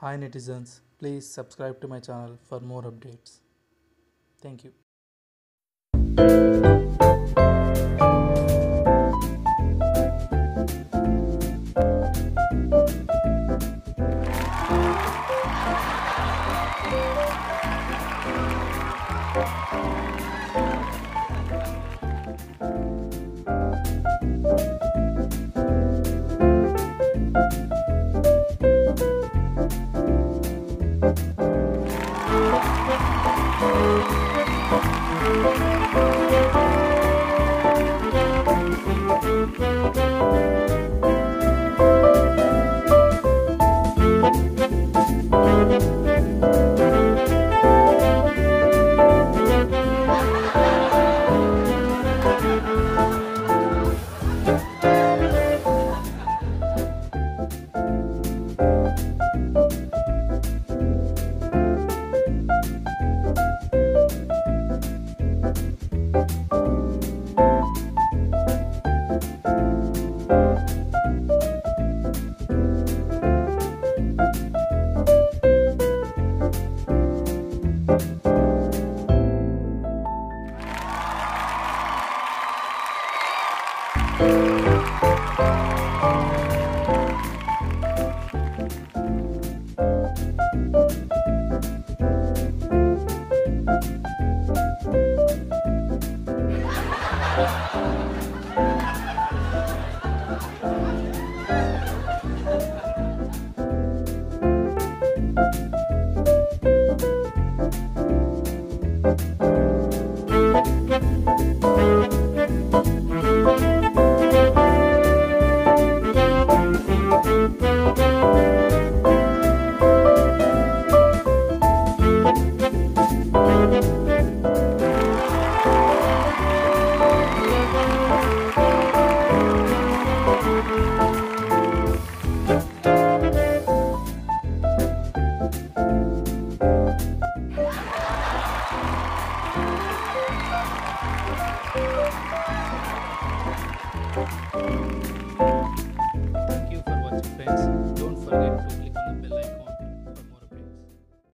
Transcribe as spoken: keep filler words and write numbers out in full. Hi netizens, please subscribe to my channel for more updates. Thank you. Thank you.